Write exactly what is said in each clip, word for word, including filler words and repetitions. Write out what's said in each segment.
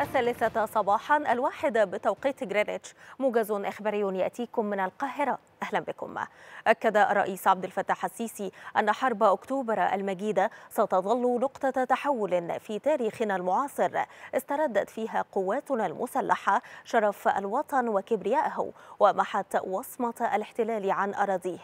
الثالثة صباحا الواحدة بتوقيت جرينتش، موجز إخباري يأتيكم من القاهرة. أهلا بكم. أكد الرئيس عبد الفتاح السيسي أن حرب أكتوبر المجيدة ستظل نقطة تحول في تاريخنا المعاصر استردت فيها قواتنا المسلحة شرف الوطن وكبريائه ومحت وصمة الاحتلال عن أراضيه.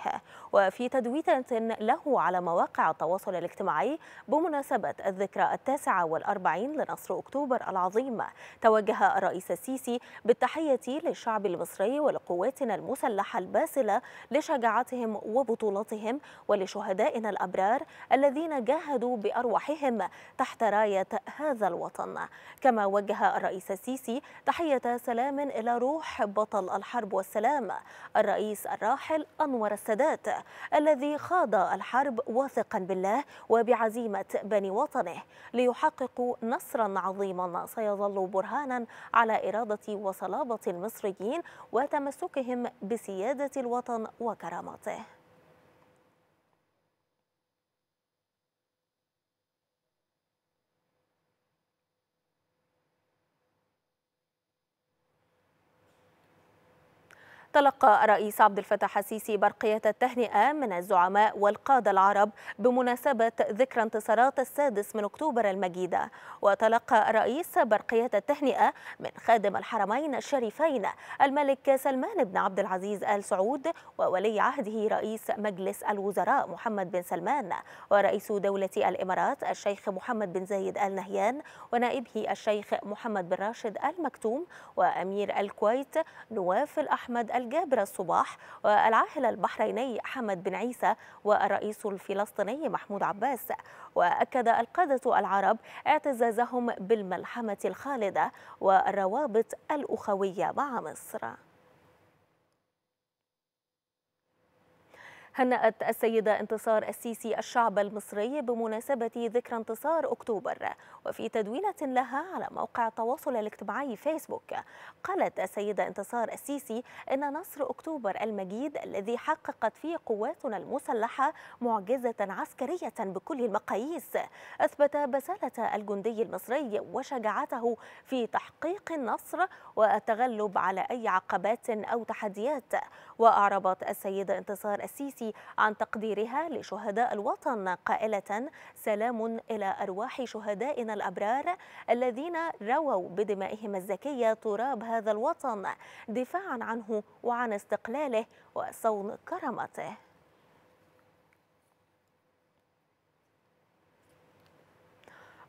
وفي تدوينة له على مواقع التواصل الاجتماعي بمناسبة الذكرى التاسعة والأربعين لنصر أكتوبر العظيم، توجه الرئيس السيسي بالتحية للشعب المصري ولقواتنا المسلحة الباسلة لشجاعتهم وبطولتهم ولشهدائنا الأبرار الذين جاهدوا بأرواحهم تحت راية هذا الوطن. كما وجه الرئيس السيسي تحية سلام إلى روح بطل الحرب والسلام الرئيس الراحل أنور السادات الذي خاض الحرب واثقا بالله وبعزيمة بني وطنه ليحققوا نصرا عظيما سيظل برهانا على إرادة وصلابة المصريين وتمسكهم بسيادة الوطن الوطن وكرامته. تلقى الرئيس عبد الفتاح السيسي برقية التهنئة من الزعماء والقادة العرب بمناسبة ذكرى انتصارات السادس من أكتوبر المجيدة. وتلقى الرئيس برقية التهنئة من خادم الحرمين الشريفين الملك سلمان بن عبد العزيز آل سعود وولي عهده رئيس مجلس الوزراء محمد بن سلمان ورئيس دولة الإمارات الشيخ محمد بن زايد آل نهيان ونائبه الشيخ محمد بن راشد آل مكتوم وأمير الكويت نواف الأحمد جابر الصباح والعاهل البحريني حمد بن عيسى والرئيس الفلسطيني محمود عباس. وأكد القادة العرب اعتزازهم بالملحمة الخالدة والروابط الأخوية مع مصر. هنأت السيدة انتصار السيسي الشعب المصري بمناسبة ذكرى انتصار أكتوبر. وفي تدوينة لها على موقع التواصل الاجتماعي فيسبوك قالت السيدة انتصار السيسي إن نصر أكتوبر المجيد الذي حققت فيه قواتنا المسلحة معجزة عسكرية بكل المقاييس أثبت بسالة الجندي المصري وشجاعته في تحقيق النصر والتغلب على أي عقبات أو تحديات. وأعربت السيدة انتصار السيسي عن تقديرها لشهداء الوطن قائلة سلام إلى أرواح شهدائنا الأبرار الذين رووا بدمائهم الزكية تراب هذا الوطن دفاعا عنه وعن استقلاله وصون كرامته.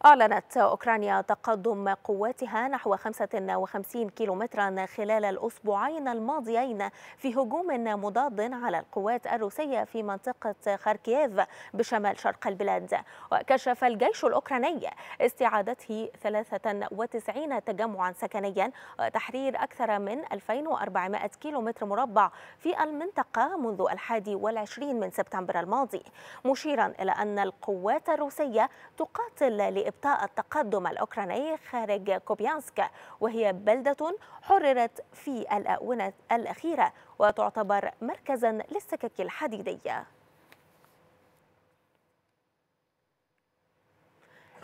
أعلنت أوكرانيا تقدم قواتها نحو خمسة وخمسين كيلومترا خلال الأسبوعين الماضيين في هجوم مضاد على القوات الروسية في منطقة خاركييف بشمال شرق البلاد. وكشف الجيش الأوكراني استعادته ثلاثة وتسعين تجمعا سكنيا وتحرير أكثر من ألفين وأربعمائة كيلومتر مربع في المنطقة منذ الحادي والعشرين من سبتمبر الماضي، مشيرا إلى أن القوات الروسية تقاتل لإبطاء التقدم الأوكراني خارج كوبيانسك وهي بلدة حررت في الآونة الأخيرة وتعتبر مركزا للسكك الحديدية.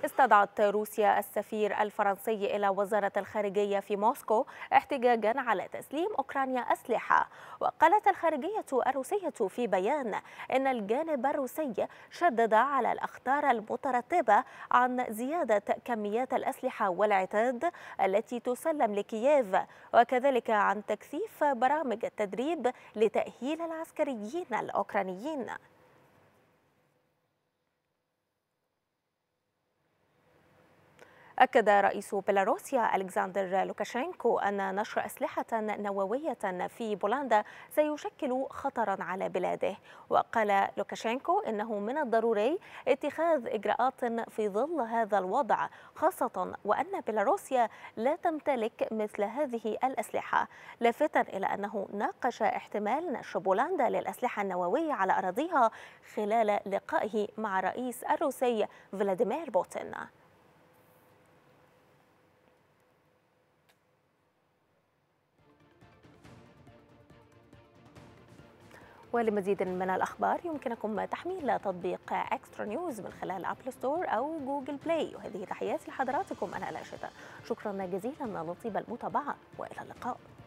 استدعت روسيا السفير الفرنسي إلى وزارة الخارجية في موسكو احتجاجا على تسليم أوكرانيا أسلحة. وقالت الخارجية الروسية في بيان إن الجانب الروسي شدد على الأخطار المترتبة عن زيادة كميات الأسلحة والعتاد التي تسلم لكييف وكذلك عن تكثيف برامج التدريب لتأهيل العسكريين الأوكرانيين. أكد رئيس بيلاروسيا ألكسندر لوكاشينكو أن نشر أسلحة نووية في بولندا سيشكل خطرا على بلاده. وقال لوكاشينكو إنه من الضروري اتخاذ إجراءات في ظل هذا الوضع، خاصة وأن بيلاروسيا لا تمتلك مثل هذه الأسلحة، لافتا إلى أنه ناقش احتمال نشر بولندا للأسلحة النووية على أراضيها خلال لقائه مع الرئيس الروسي فلاديمير بوتين. ولمزيد من الأخبار يمكنكم تحميل تطبيق اكسترا نيوز من خلال أبل ستور أو جوجل بلاي. وهذه تحياتي لحضراتكم، أنا آلاء شتا، شكرا جزيلا لطيب المتابعة وإلى اللقاء.